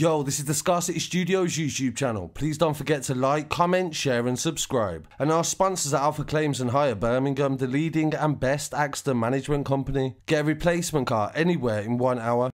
Yo, this is the Scarcity Studios YouTube channel. Please don't forget to like, comment, share and subscribe. And our sponsors at Alpha Claims and Hire Birmingham, the leading and best accident management company. Get a replacement car anywhere in 1 hour.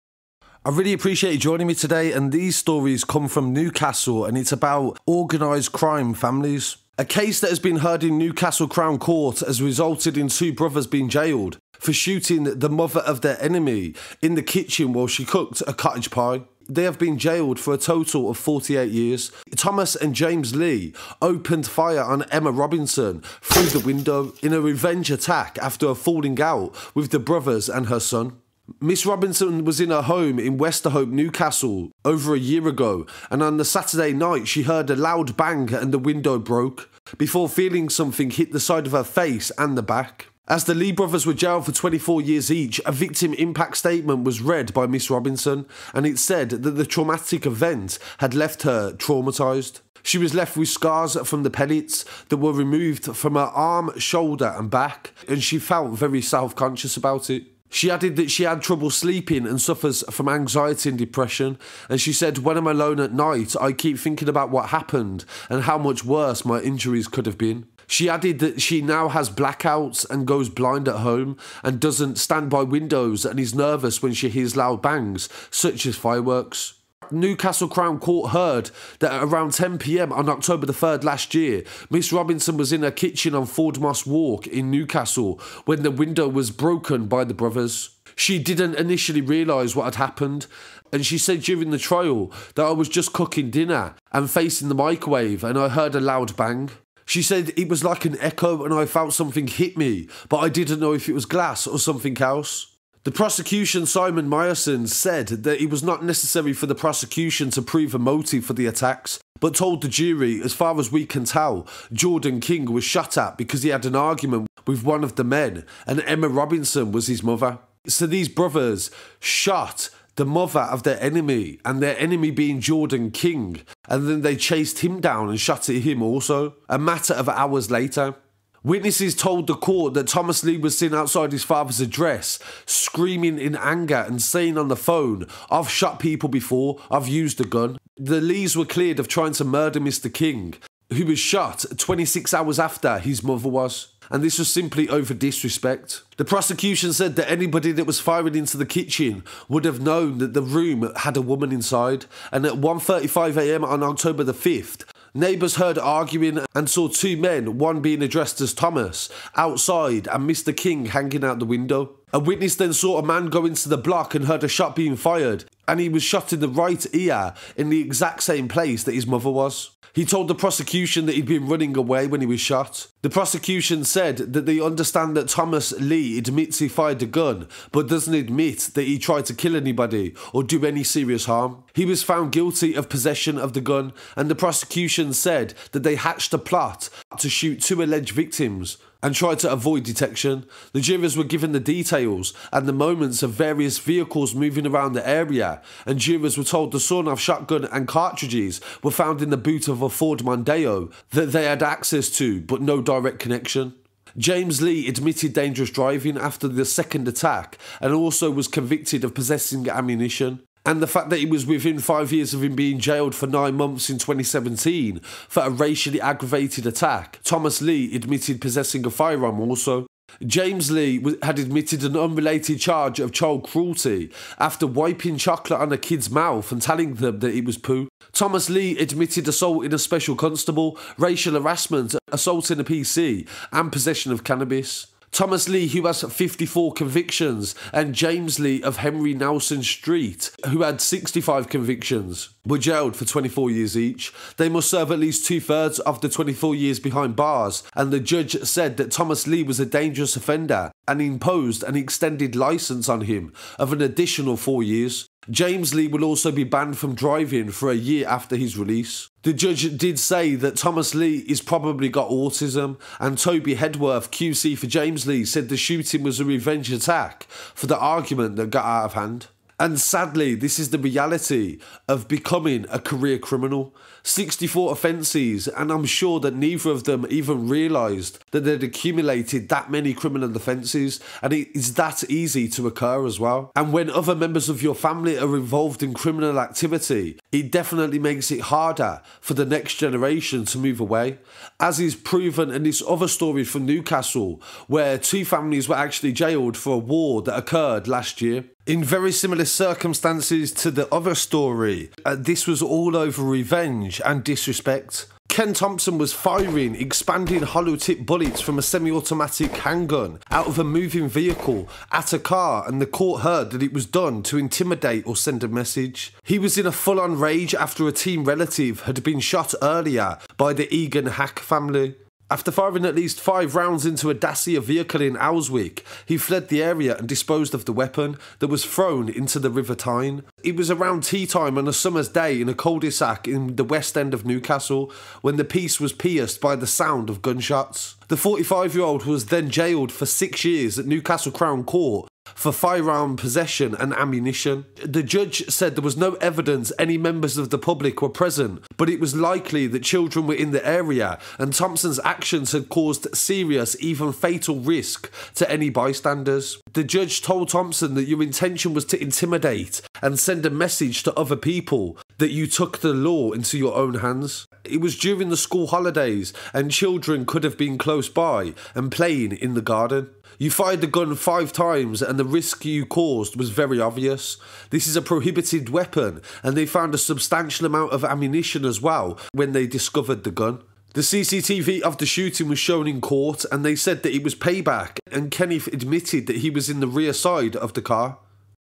I really appreciate you joining me today, and these stories come from Newcastle and it's about organised crime families. A case that has been heard in Newcastle Crown Court has resulted in two brothers being jailed for shooting the mother of their enemy in the kitchen while she cooked a cottage pie. They have been jailed for a total of 48 years. Thomas and James Lee opened fire on Emma Robinson through the window in a revenge attack after a falling out with the brothers and her son. Miss Robinson was in her home in Westerhope, Newcastle, over a year ago, and on the Saturday night she heard a loud bang and the window broke, before feeling something hit the side of her face and the back. As the Lee brothers were jailed for 24 years each, a victim impact statement was read by Miss Robinson, and it said that the traumatic event had left her traumatised. She was left with scars from the pellets that were removed from her arm, shoulder and back, and she felt very self-conscious about it. She added that she had trouble sleeping and suffers from anxiety and depression, and she said, "When I'm alone at night, I keep thinking about what happened and how much worse my injuries could have been." She added that she now has blackouts and goes blind at home and doesn't stand by windows and is nervous when she hears loud bangs, such as fireworks. Newcastle Crown Court heard that around 10 p.m. on October the 3rd last year, Miss Robinson was in her kitchen on Ford Moss Walk in Newcastle when the window was broken by the brothers. She didn't initially realise what had happened, and she said during the trial that "I was just cooking dinner and facing the microwave and I heard a loud bang." She said, "It was like an echo and I felt something hit me, but I didn't know if it was glass or something else." The prosecution, Simon Myerson, said that it was not necessary for the prosecution to prove a motive for the attacks, but told the jury, "As far as we can tell, Jordan King was shot at because he had an argument with one of the men and Emma Robinson was his mother." So these brothers shot the mother of their enemy, and their enemy being Jordan King, and then they chased him down and shot at him also, a matter of hours later. Witnesses told the court that Thomas Lee was seen outside his father's address, screaming in anger and saying on the phone, "I've shot people before, I've used a gun." The Lees were cleared of trying to murder Mr. King, who was shot 26 hours after his mother was, and this was simply over disrespect. The prosecution said that anybody that was firing into the kitchen would have known that the room had a woman inside, and at 1:35 a.m. on October the 5th, neighbours heard arguing and saw two men, one being addressed as Thomas, outside and Mr. King hanging out the window. A witness then saw a man go into the block and heard a shot being fired, and he was shot in the right ear in the exact same place that his mother was. He told the prosecution that he'd been running away when he was shot. The prosecution said that they understand that Thomas Lee admits he fired the gun, but doesn't admit that he tried to kill anybody or do any serious harm. He was found guilty of possession of the gun, and the prosecution said that they hatched a plot to shoot two alleged victims and tried to avoid detection. The jurors were given the details and the moments of various vehicles moving around the area, and jurors were told the sawn-off shotgun and cartridges were found in the boot of a Ford Mondeo that they had access to but no direct connection. James Lee admitted dangerous driving after the second attack and also was convicted of possessing ammunition. And the fact that he was within 5 years of him being jailed for 9 months in 2017 for a racially aggravated attack, Thomas Lee admitted possessing a firearm also. James Lee had admitted an unrelated charge of child cruelty after wiping chocolate on a kid's mouth and telling them that it was poo. Thomas Lee admitted assaulting a special constable, racial harassment, assaulting a PC, and possession of cannabis. Thomas Lee, who has 54 convictions, and James Lee of Henry Nelson Street, who had 65 convictions, were jailed for 24 years each. They must serve at least 2/3 of the 24 years behind bars, and the judge said that Thomas Lee was a dangerous offender and imposed an extended licence on him of an additional 4 years. James Lee will also be banned from driving for a year after his release. The judge did say that Thomas Lee is probably got autism, and Toby Hedworth, QC for James Lee, said the shooting was a revenge attack for the argument that got out of hand. And sadly, this is the reality of becoming a career criminal. 64 offences, and I'm sure that neither of them even realised that they'd accumulated that many criminal offences, and it is that easy to occur as well. And when other members of your family are involved in criminal activity, it definitely makes it harder for the next generation to move away, as is proven in this other story from Newcastle, where two families were actually jailed for a war that occurred last year. In very similar circumstances to the other story, this was all over revenge and disrespect. Ken Thompson was firing expanding hollow-tip bullets from a semi-automatic handgun out of a moving vehicle at a car, and the court heard that it was done to intimidate or send a message. He was in a full-on rage after a teen relative had been shot earlier by the Egan Hack family. After firing at least 5 rounds into a Dacia vehicle in Owlswick, he fled the area and disposed of the weapon that was thrown into the River Tyne. It was around tea time on a summer's day in a cul-de-sac in the west end of Newcastle when the peace was pierced by the sound of gunshots. The 45-year-old was then jailed for 6 years at Newcastle Crown Court for firearm possession and ammunition. The judge said there was no evidence any members of the public were present, but it was likely that children were in the area and Thompson's actions had caused serious, even fatal risk to any bystanders. The judge told Thompson that your intention was to intimidate and send a message to other people, that you took the law into your own hands. It was during the school holidays and children could have been close by and playing in the garden. You fired the gun 5 times and the risk you caused was very obvious. This is a prohibited weapon and they found a substantial amount of ammunition as well when they discovered the gun. The CCTV of the shooting was shown in court and they said that it was payback, and Kenneth admitted that he was in the rear side of the car.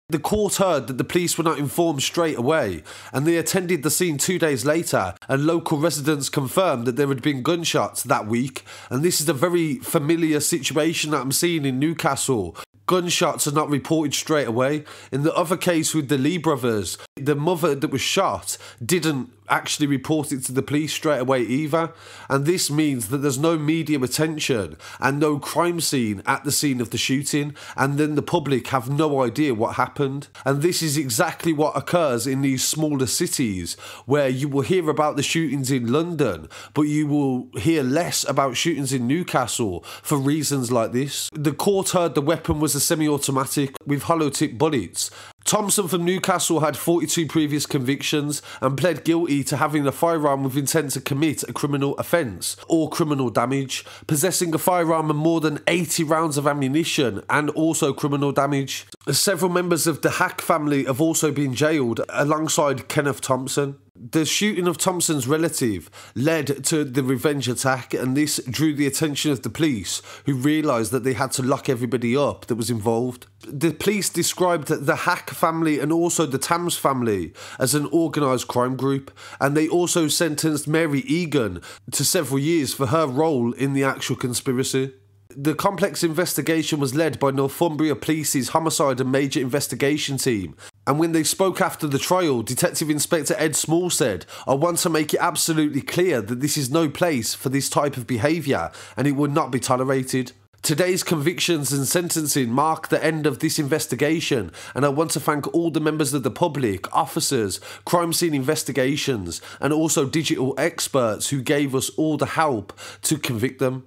The court heard that the police were not informed straight away, and they attended the scene 2 days later, and local residents confirmed that there had been gunshots that week, and this is a very familiar situation that I'm seeing in Newcastle. Gunshots are not reported straight away. In the other case with the Lee brothers, the mother that was shot didn't actually report it to the police straight away either, and this means that there's no media attention and no crime scene at the scene of the shooting, and then the public have no idea what happened. And this is exactly what occurs in these smaller cities, where you will hear about the shootings in London but you will hear less about shootings in Newcastle for reasons like this. The court heard the weapon was a semi-automatic with hollow tip bullets. Thompson from Newcastle had 42 previous convictions and pled guilty to having a firearm with intent to commit a criminal offence or criminal damage, possessing a firearm and more than 80 rounds of ammunition, and also criminal damage. Several members of the Haq family have also been jailed alongside Kenneth Thompson. The shooting of Thompson's relative led to the revenge attack, and this drew the attention of the police, who realised that they had to lock everybody up that was involved. The police described the Haq family and also the Tams family as an organised crime group, and they also sentenced Mary Egan to several years for her role in the actual conspiracy. The complex investigation was led by Northumbria Police's Homicide and Major Investigation Team, and when they spoke after the trial, Detective Inspector Ed Small said, "I want to make it absolutely clear that this is no place for this type of behaviour and it will not be tolerated. Today's convictions and sentencing mark the end of this investigation, and I want to thank all the members of the public, officers, crime scene investigations and also digital experts who gave us all the help to convict them."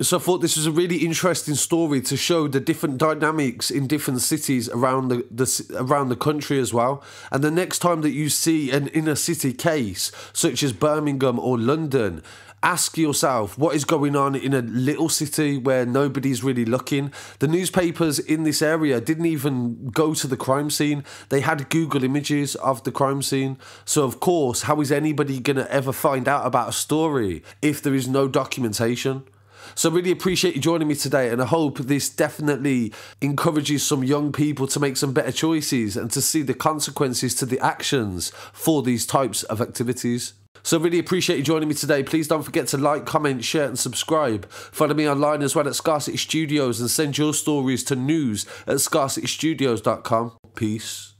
So I thought this was a really interesting story to show the different dynamics in different cities around the country as well. And the next time that you see an inner city case such as Birmingham or London, ask yourself what is going on in a little city where nobody's really looking. The newspapers in this area didn't even go to the crime scene. They had Google images of the crime scene. So of course, how is anybody going to ever find out about a story if there is no documentation? So I really appreciate you joining me today, and I hope this definitely encourages some young people to make some better choices and to see the consequences to the actions for these types of activities. So I really appreciate you joining me today. Please don't forget to like, comment, share and subscribe. Follow me online as well at Scarcity Studios, and send your stories to news@scarcitystudios.com. Peace.